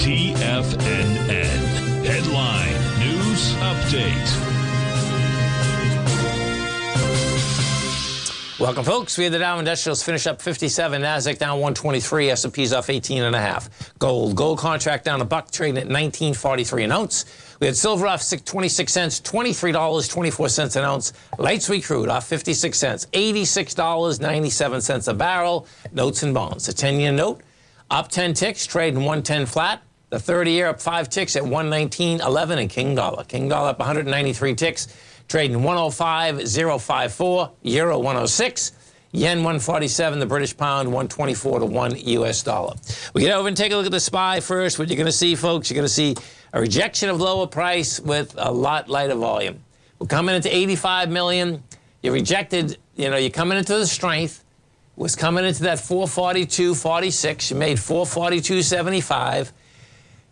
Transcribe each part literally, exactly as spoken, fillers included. T F N N. Headline News Update. Welcome, folks. We had the Dow Industrials finish up fifty-seven, Nasdaq down one twenty-three, S and P's off eighteen and a half. Gold, gold contract down a buck, trading at nineteen forty-three an ounce. We had silver off twenty-six cents, twenty-three dollars and twenty-four cents an ounce. Light sweet crude off fifty-six cents, eighty-six dollars and ninety-seven cents a barrel. Notes and bonds. The ten-year note up ten ticks, trading one ten flat. The thirty-year up five ticks at one nineteen eleven, and King Dollar. King Dollar up one hundred ninety-three ticks, trading one oh five point oh five four, Euro one oh six, Yen one forty-seven, the British pound one twenty-four to one U S dollar. We get over and take a look at the S P Y first. What you're going to see, folks, you're going to see a rejection of lower price with a lot lighter volume. We're coming into eighty-five million. You rejected, you know, you're coming into the strength. Was coming into that four forty-two forty-six. You made four forty-two seventy-five.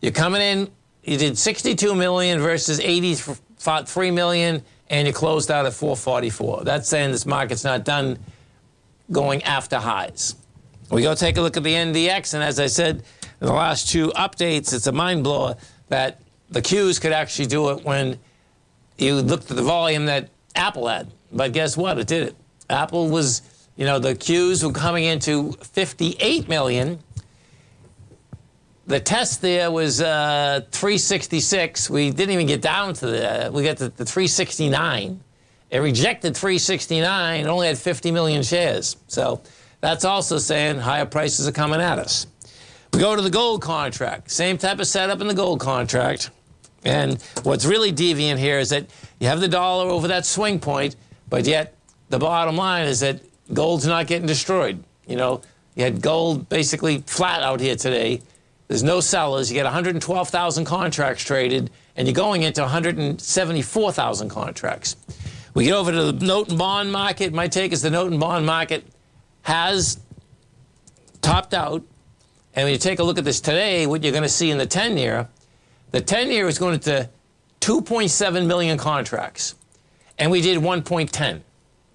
You're coming in, you did sixty-two million versus eighty-three million, and you closed out at four forty-four. That's saying this market's not done going after highs. We go take a look at the N D X, and as I said in the last two updates, it's a mind blower that the Qs could actually do it when you looked at the volume that Apple had. But guess what? It did it. Apple was, you know, the Qs were coming into fifty-eight million. The test there was uh, three sixty-six. We didn't even get down to the, we got to the three sixty-nine. It rejected three sixty-nine, only had fifty million shares. So that's also saying higher prices are coming at us. We go to the gold contract. Same type of setup in the gold contract. And what's really deviant here is that you have the dollar over that swing point, but yet the bottom line is that gold's not getting destroyed. You know, you had gold basically flat out here today. There's no sellers. You get one hundred twelve thousand contracts traded, and you're going into one hundred seventy-four thousand contracts. We get over to the note and bond market. My take is the note and bond market has topped out. And when you take a look at this today, what you're going to see in the ten-year, the ten-year is going to two point seven million contracts, and we did one point ten.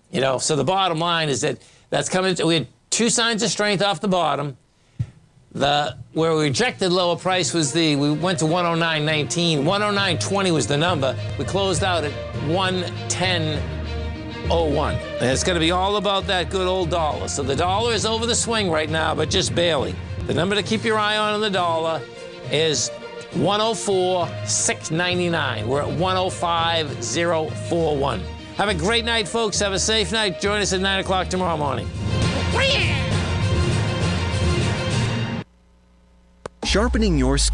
You know, so the bottom line is that that's coming. We had two signs of strength off the bottom. The, where we rejected lower price was the, we went to one oh nine nineteen. one oh nine twenty was the number. We closed out at one ten oh one. And it's going to be all about that good old dollar. So the dollar is over the swing right now, but just barely. The number to keep your eye on in the dollar is one oh four six ninety-nine. We're at one oh five oh four one. Have a great night, folks. Have a safe night. Join us at nine o'clock tomorrow morning. Sharpening your skin.